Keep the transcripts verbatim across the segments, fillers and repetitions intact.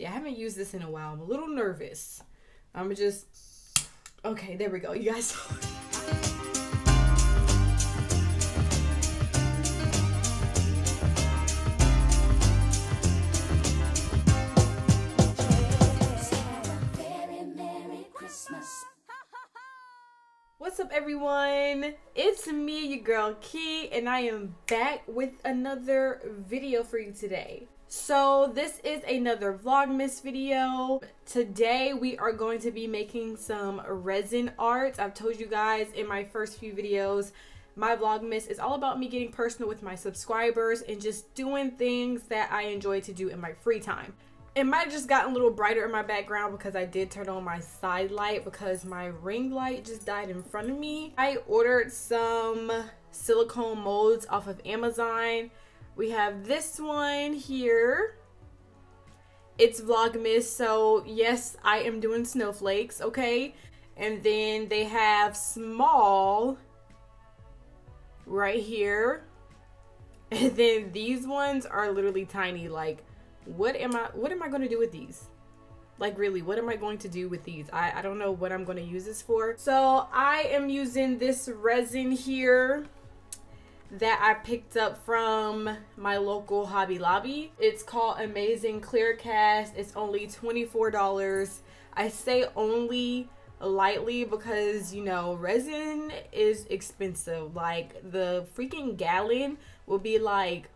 Yeah, I haven't used this in a while. I'm a little nervous. I'm just, okay, there we go, you guys. What's up, everyone? It's me, your girl Key, and I am back with another video for you today. So this is another Vlogmas video. Today we are going to be making some resin art. I've told you guys in my first few videos, my Vlogmas is all about me getting personal with my subscribers and just doing things that I enjoy to do in my free time. It might have just gotten a little brighter in my background because I did turn on my side light because my ring light just died in front of me. I ordered some silicone molds off of Amazon. We have this one here. It's Vlogmas, so yes, I am doing snowflakes, okay? And then they have small right here. And then these ones are literally tiny. Like, what am I what am I going to do with these? Like, really, what am I going to do with these? I, I don't know what I'm going to use this for. So I am using this resin here that I picked up from my local Hobby Lobby. It's called Amazing Clear Cast. It's only twenty-four dollars. I say only lightly because, you know, resin is expensive. Like, the freaking gallon will be like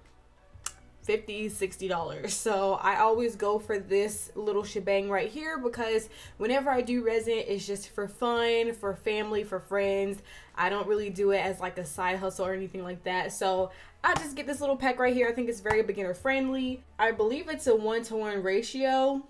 fifty, sixty dollars. So I always go for this little shebang right here because whenever I do resin, it's just for fun, for family, for friends. I don't really do it as like a side hustle or anything like that. So I just get this little pack right here. I think it's very beginner friendly. I believe it's a one-to-one ratio.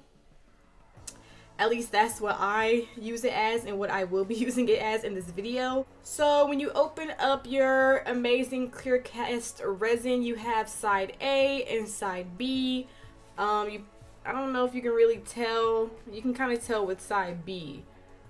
At least that's what I use it as and what I will be using it as in this video. So when you open up your Amazing Clear Cast resin, you have side A and side B. Um, you, I don't know if you can really tell. You can kind of tell with side B.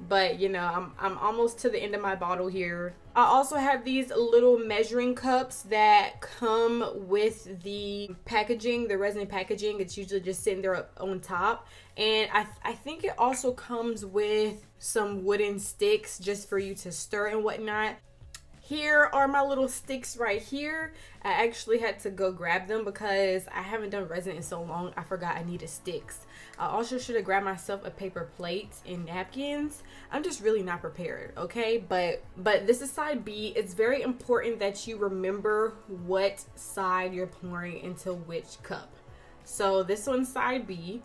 But, you know, I'm, I'm almost to the end of my bottle here. I also have these little measuring cups that come with the packaging, the resin packaging. It's usually just sitting there up on top. And I, th I think it also comes with some wooden sticks just for you to stir and whatnot. Here are my little sticks right here. I actually had to go grab them because I haven't done resin in so long. I forgot I needed sticks. I also should have grabbed myself a paper plate and napkins. I'm just really not prepared, okay? But but this is side B. It's very important that you remember what side you're pouring into which cup. So this one's side B.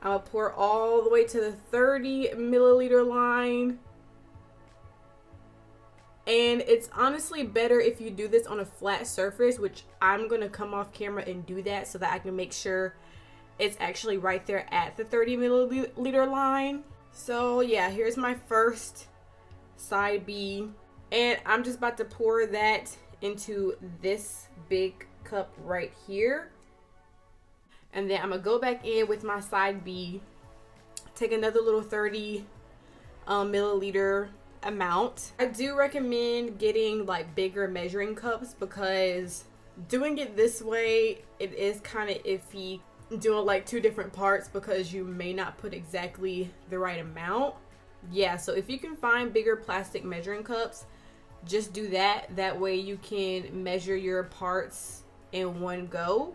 I'll pour all the way to the thirty milliliter line. And it's honestly better if you do this on a flat surface, which I'm gonna come off camera and do that so that I can make sure it's actually right there at the thirty milliliter line. So yeah, here's my first side B. And I'm just about to pour that into this big cup right here. And then I'm gonna go back in with my side B, take another little thirty milliliter amount. I do recommend getting like bigger measuring cups because doing it this way, it is kind of iffy doing like two different parts because you may not put exactly the right amount. Yeah, so if you can find bigger plastic measuring cups, just do that. That way you can measure your parts in one go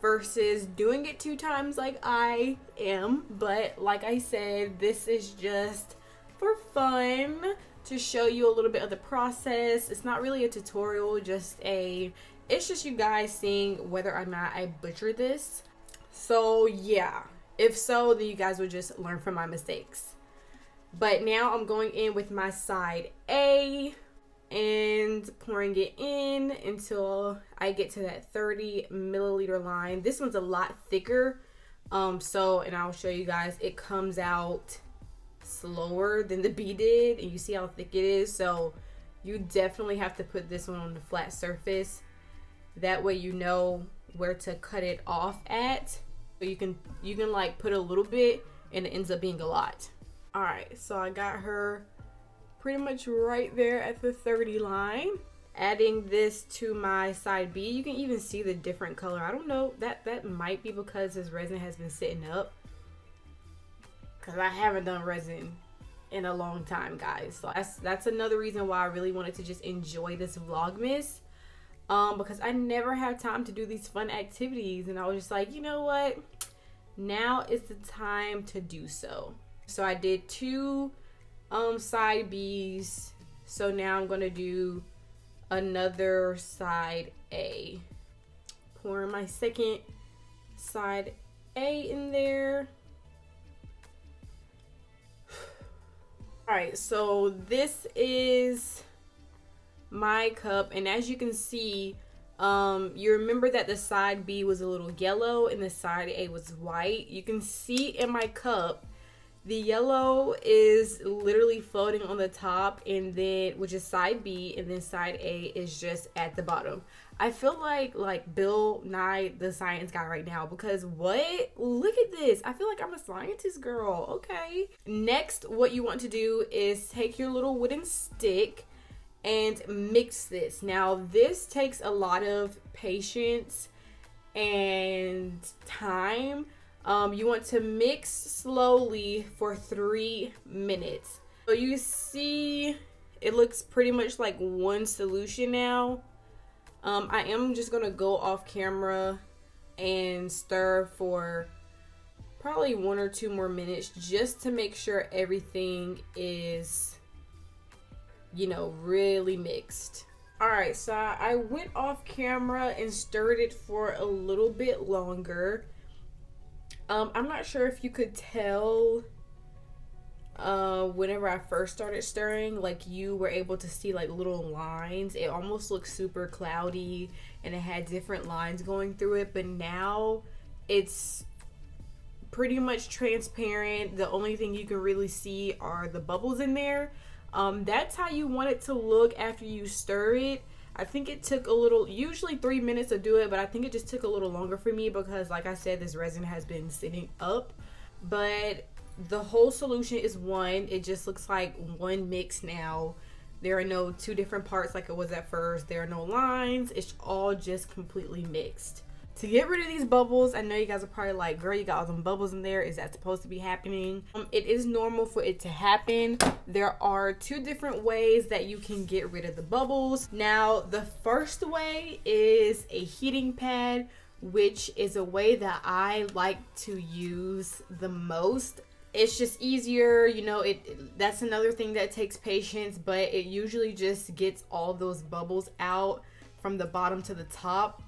versus doing it two times like I am. But like I said, this is just for fun, to show you a little bit of the process. It's not really a tutorial, just a, it's just you guys seeing whether or not I butcher this. So yeah, if so, then you guys would just learn from my mistakes. But now I'm going in with my side A and pouring it in until I get to that thirty milliliter line. This one's a lot thicker. Um, so, and I'll show you guys, it comes out slower than the B did, and you see how thick it is. So you definitely have to put this one on the flat surface, that way you know where to cut it off at, so you can you can like put a little bit and it ends up being a lot. All right, so I got her pretty much right there at the thirty line. adding this to my side B. You can even see the different color. I don't know, that that might be because this resin has been sitting up, because I haven't done resin in a long time, guys. So that's that's another reason why I really wanted to just enjoy this Vlogmas, um because I never have time to do these fun activities, and I was just like, you know what, now is the time to do so. So I did two um side B's, so now I'm gonna do another side A. Pouring my second side A in there. All right, so this is my cup, and as you can see, um, you remember that the side B was a little yellow and the side A was white. You can see in my cup, the yellow is literally floating on the top, and then which is side B, and then side A is just at the bottom. I feel like like Bill Nye, the science guy, right now, because what? Look at this. I feel like I'm a scientist girl. Okay. Next, what you want to do is take your little wooden stick and mix this. Now, this takes a lot of patience and time. Um, you want to mix slowly for three minutes. So you see it looks pretty much like one solution now. Um, I am just going to go off camera and stir for probably one or two more minutes just to make sure everything is, you know, really mixed. All right, so I went off camera and stirred it for a little bit longer. Um, I'm not sure if you could tell uh, whenever I first started stirring, like you were able to see like little lines. It almost looked super cloudy and it had different lines going through it, but now it's pretty much transparent. The only thing you can really see are the bubbles in there. Um, that's how you want it to look after you stir it. I think it took a little, usually three minutes to do it, but I think it just took a little longer for me because, like I said, this resin has been sitting up. But the whole solution is one. It just looks like one mix now. There are no two different parts like it was at first. There are no lines. It's all just completely mixed. To get rid of these bubbles, I know you guys are probably like, girl, you got all them bubbles in there. Is that supposed to be happening? Um, it is normal for it to happen. There are two different ways that you can get rid of the bubbles. Now, the first way is a heating pad, which is a way that I like to use the most. It's just easier, you know, it that's another thing that takes patience, but it usually just gets all those bubbles out from the bottom to the top.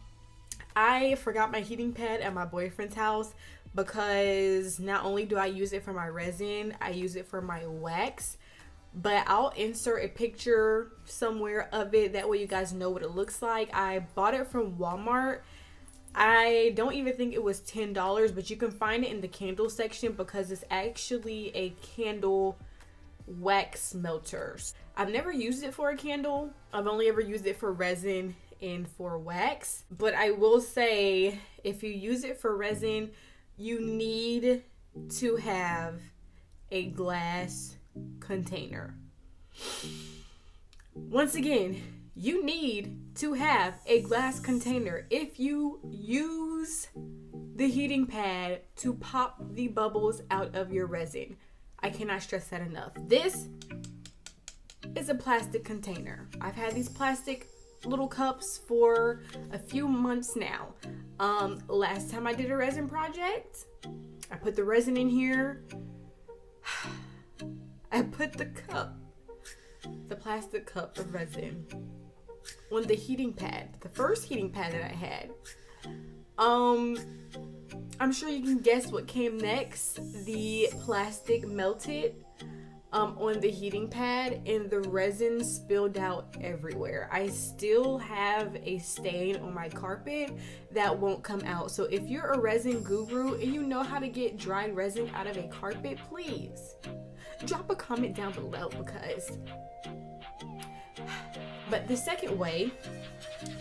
I forgot my heating pad at my boyfriend's house because not only do I use it for my resin, I use it for my wax, but I'll insert a picture somewhere of it. That way you guys know what it looks like. I bought it from Walmart. I don't even think it was ten dollars, but you can find it in the candle section because it's actually a candle wax melter. I've never used it for a candle. I've only ever used it for resin and for wax, but I will say if you use it for resin, you need to have a glass container. Once again, you need to have a glass container if you use the heating pad to pop the bubbles out of your resin. I cannot stress that enough. This is a plastic container. I've had these plastic little cups for a few months now. Um, last time I did a resin project, I put the resin in here. I put the cup, the plastic cup of resin on the heating pad, the first heating pad that I had. Um, I'm sure you can guess what came next. The plastic melted Um, on the heating pad and the resin spilled out everywhere. I still have a stain on my carpet that won't come out. So if you're a resin guru and you know how to get dried resin out of a carpet, please drop a comment down below because... But the second way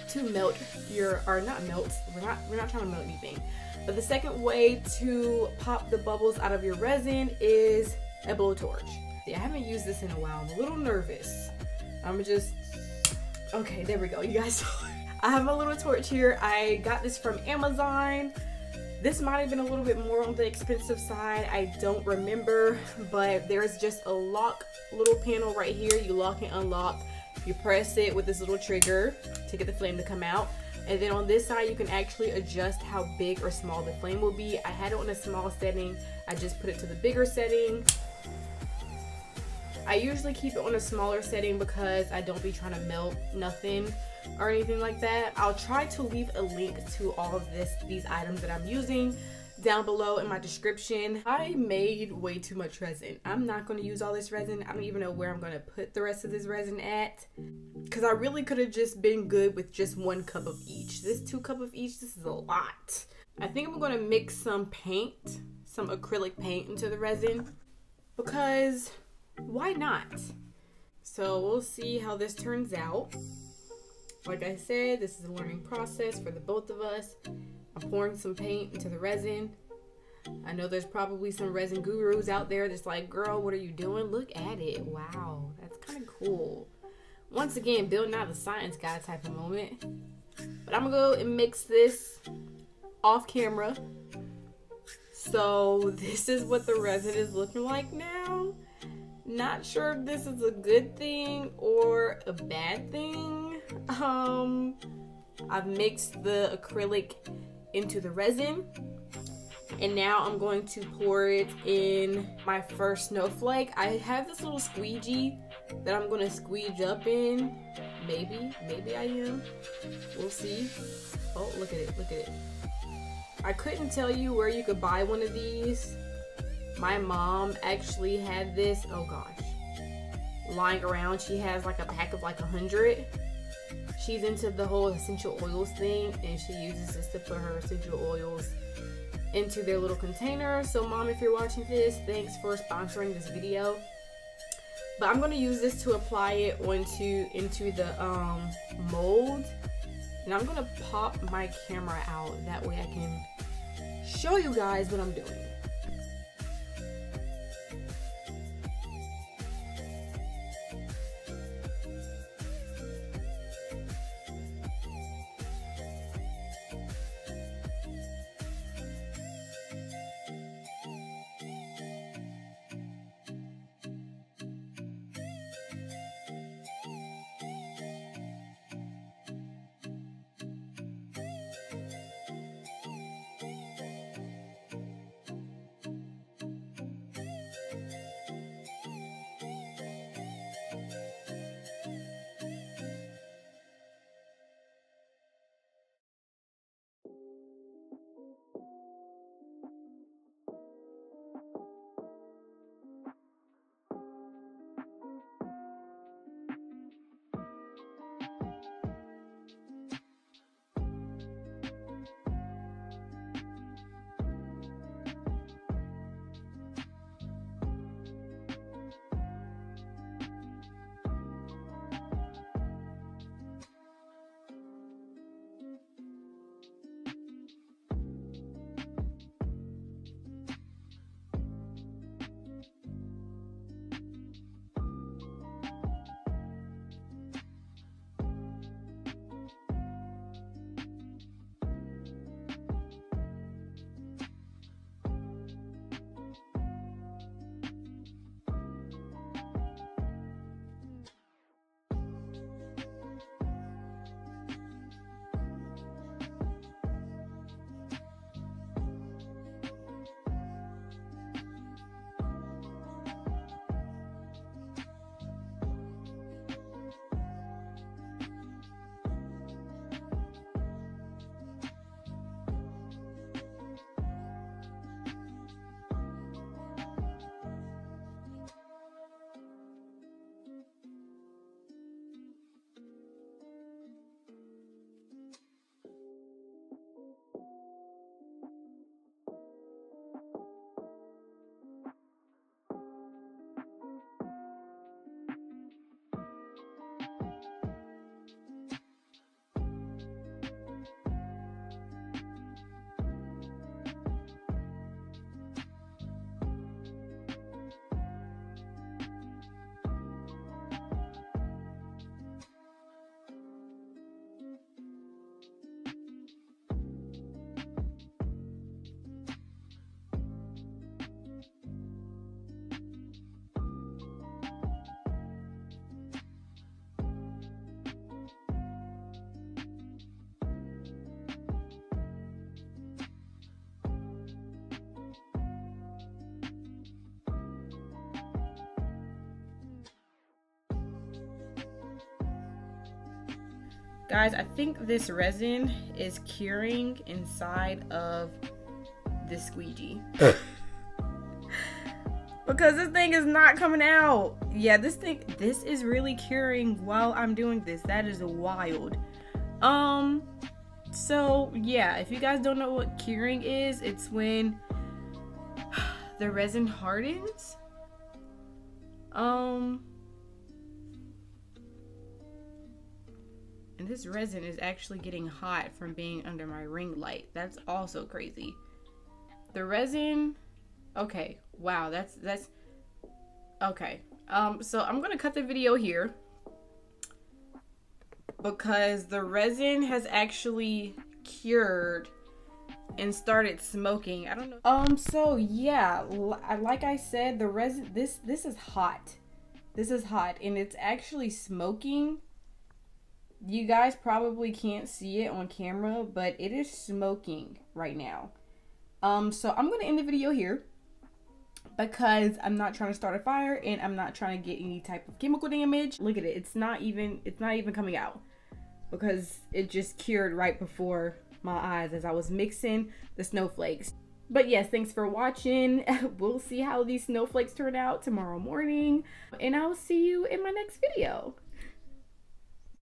to melt your, or not melt, we're not, we're not trying to melt anything, but the second way to pop the bubbles out of your resin is a blowtorch. I haven't used this in a while. I'm a little nervous. I'm just Okay, there we go, you guys. I have a little torch here. I got this from Amazon. This might have been a little bit more on the expensive side, I don't remember, but there's just a lock little panel right here. You lock and unlock. You press it with this little trigger to get the flame to come out. And then on this side, you can actually adjust how big or small the flame will be. I had it on a small setting. I just put it to the bigger setting. I usually keep it on a smaller setting because I don't be trying to melt nothing or anything like that. I'll try to leave a link to all of this, these items that I'm using down below in my description. I made way too much resin. I'm not going to use all this resin. I don't even know where I'm going to put the rest of this resin at, because I really could have just been good with just one cup of each. This two cup of each, this is a lot. I think I'm going to mix some paint, some acrylic paint into the resin, because why not? So we'll see how this turns out. Like I said, this is a learning process for the both of us. I'm pouring some paint into the resin. I know there's probably some resin gurus out there that's like, girl, what are you doing? Look at it. Wow, that's kind of cool. Once again, Bill Nye the science guy type of moment. But I'm gonna go and mix this off camera. So this is what the resin is looking like now. Not sure if this is a good thing or a bad thing. Um, I've mixed the acrylic into the resin, and now I'm going to pour it in my first snowflake. I have this little squeegee that I'm going to squeege up in. Maybe, maybe I am. We'll see. Oh, look at it, look at it. I couldn't tell you where you could buy one of these. My mom actually had this, oh gosh, lying around. She has like a pack of like a hundred. She's into the whole essential oils thing, and she uses this to put her essential oils into their little container. So mom, if you're watching this, thanks for sponsoring this video. But I'm going to use this to apply it onto into the um, mold, and I'm going to pop my camera out. That way I can show you guys what I'm doing. Guys, I think this resin is curing inside of this squeegee. Because this thing is not coming out. Yeah, this thing, this is really curing while I'm doing this. That is wild. Um, so yeah, if you guys don't know what curing is, it's when the resin hardens. Um... And this resin is actually getting hot from being under my ring light. That's also crazy. The resin, okay, wow, that's that's okay. Um so I'm gonna cut the video here because the resin has actually cured and started smoking. I don't know. Um so yeah, like I said, the resin, this this is hot. This is hot and it's actually smoking. You guys probably can't see it on camera, but it is smoking right now. Um, so I'm going to end the video here because I'm not trying to start a fire and I'm not trying to get any type of chemical damage. Look at it. It's not even, it's not even coming out because it just cured right before my eyes as I was mixing the snowflakes. But yes, thanks for watching. We'll see how these snowflakes turn out tomorrow morning and I'll see you in my next video.